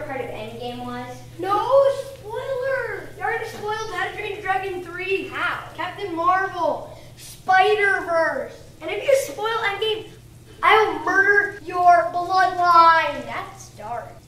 favorite part of Endgame was? No spoilers! You already spoiled How to Train Your Dragon 3. How? Captain Marvel, Spider-Verse. And if you spoil Endgame, I will murder your bloodline. That's dark.